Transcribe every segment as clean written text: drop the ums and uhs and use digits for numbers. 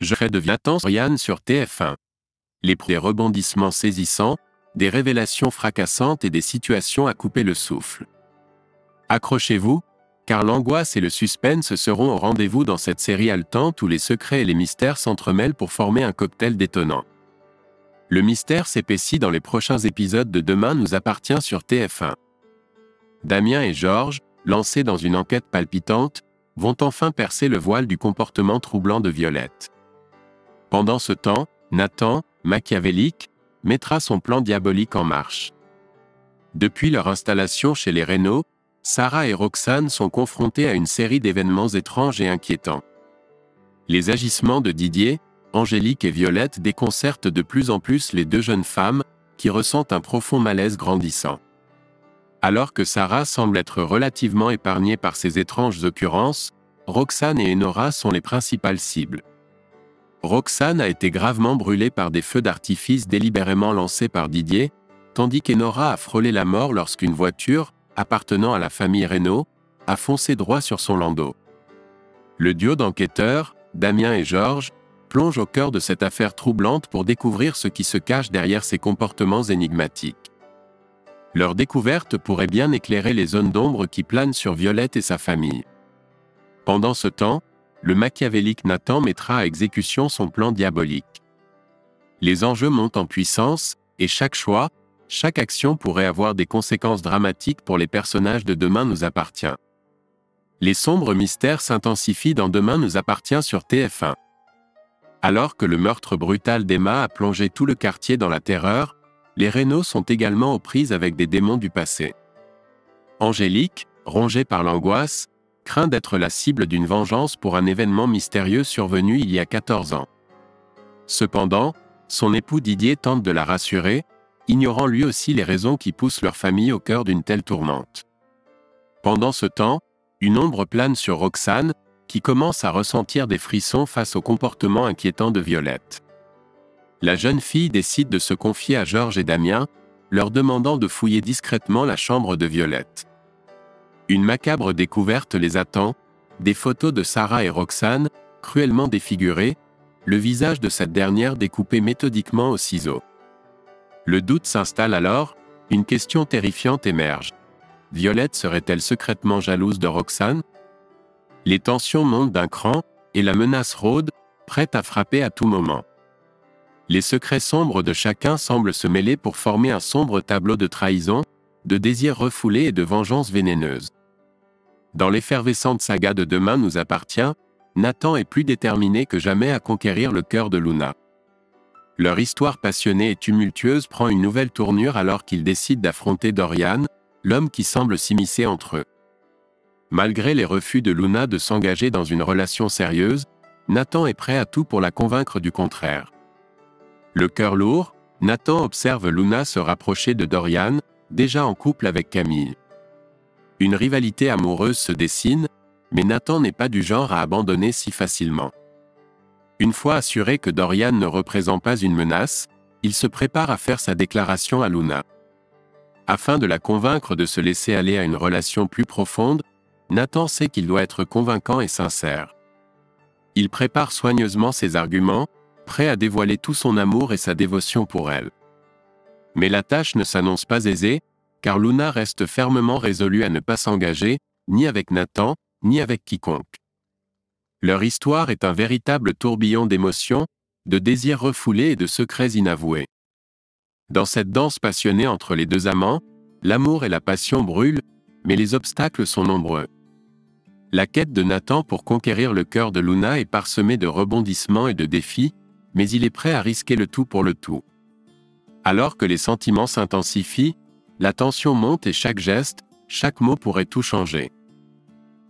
Je redevient Dorian sur TF1. Des rebondissements saisissants, des révélations fracassantes et des situations à couper le souffle. Accrochez-vous, car l'angoisse et le suspense seront au rendez-vous dans cette série haletante où les secrets et les mystères s'entremêlent pour former un cocktail détonnant. Le mystère s'épaissit dans les prochains épisodes de Demain nous appartient sur TF1. Damien et Georges, lancés dans une enquête palpitante, vont enfin percer le voile du comportement troublant de Violette. Pendant ce temps, Nathan, machiavélique, mettra son plan diabolique en marche. Depuis leur installation chez les Renaud, Sarah et Roxane sont confrontées à une série d'événements étranges et inquiétants. Les agissements de Didier, Angélique et Violette déconcertent de plus en plus les deux jeunes femmes, qui ressentent un profond malaise grandissant. Alors que Sarah semble être relativement épargnée par ces étranges occurrences, Roxane et Nora sont les principales cibles. Roxane a été gravement brûlée par des feux d'artifice délibérément lancés par Didier, tandis qu'Enora a frôlé la mort lorsqu'une voiture, appartenant à la famille Renaud, a foncé droit sur son landau. Le duo d'enquêteurs, Damien et Georges, plonge au cœur de cette affaire troublante pour découvrir ce qui se cache derrière ces comportements énigmatiques. Leur découverte pourrait bien éclairer les zones d'ombre qui planent sur Violette et sa famille. Pendant ce temps, le machiavélique Nathan mettra à exécution son plan diabolique. Les enjeux montent en puissance, et chaque choix, chaque action pourrait avoir des conséquences dramatiques pour les personnages de Demain nous appartient. Les sombres mystères s'intensifient dans Demain nous appartient sur TF1. Alors que le meurtre brutal d'Emma a plongé tout le quartier dans la terreur, les Renaud sont également aux prises avec des démons du passé. Angélique, rongée par l'angoisse, craint d'être la cible d'une vengeance pour un événement mystérieux survenu il y a 14 ans. Cependant, son époux Didier tente de la rassurer, ignorant lui aussi les raisons qui poussent leur famille au cœur d'une telle tourmente. Pendant ce temps, une ombre plane sur Roxane, qui commence à ressentir des frissons face au comportement inquiétant de Violette. La jeune fille décide de se confier à Georges et Damien, leur demandant de fouiller discrètement la chambre de Violette. Une macabre découverte les attend, des photos de Sarah et Roxane, cruellement défigurées, le visage de cette dernière découpé méthodiquement au ciseau. Le doute s'installe alors, une question terrifiante émerge. Violette serait-elle secrètement jalouse de Roxane? Les tensions montent d'un cran, et la menace rôde, prête à frapper à tout moment. Les secrets sombres de chacun semblent se mêler pour former un sombre tableau de trahison, de désirs refoulés et de vengeance vénéneuse. Dans l'effervescente saga de Demain nous appartient, Nathan est plus déterminé que jamais à conquérir le cœur de Luna. Leur histoire passionnée et tumultueuse prend une nouvelle tournure alors qu'ils décident d'affronter Dorian, l'homme qui semble s'immiscer entre eux. Malgré les refus de Luna de s'engager dans une relation sérieuse, Nathan est prêt à tout pour la convaincre du contraire. Le cœur lourd, Nathan observe Luna se rapprocher de Dorian, déjà en couple avec Camille. Une rivalité amoureuse se dessine, mais Nathan n'est pas du genre à abandonner si facilement. Une fois assuré que Dorian ne représente pas une menace, il se prépare à faire sa déclaration à Luna. Afin de la convaincre de se laisser aller à une relation plus profonde, Nathan sait qu'il doit être convaincant et sincère. Il prépare soigneusement ses arguments, prêt à dévoiler tout son amour et sa dévotion pour elle. Mais la tâche ne s'annonce pas aisée, car Luna reste fermement résolue à ne pas s'engager, ni avec Nathan, ni avec quiconque. Leur histoire est un véritable tourbillon d'émotions, de désirs refoulés et de secrets inavoués. Dans cette danse passionnée entre les deux amants, l'amour et la passion brûlent, mais les obstacles sont nombreux. La quête de Nathan pour conquérir le cœur de Luna est parsemée de rebondissements et de défis, mais il est prêt à risquer le tout pour le tout. Alors que les sentiments s'intensifient, la tension monte et chaque geste, chaque mot pourrait tout changer.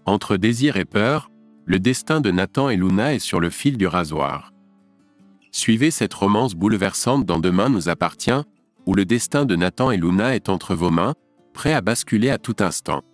Entre désir et peur, le destin de Nathan et Luna est sur le fil du rasoir. Suivez cette romance bouleversante dans Demain nous appartient, où le destin de Nathan et Luna est entre vos mains, prêt à basculer à tout instant.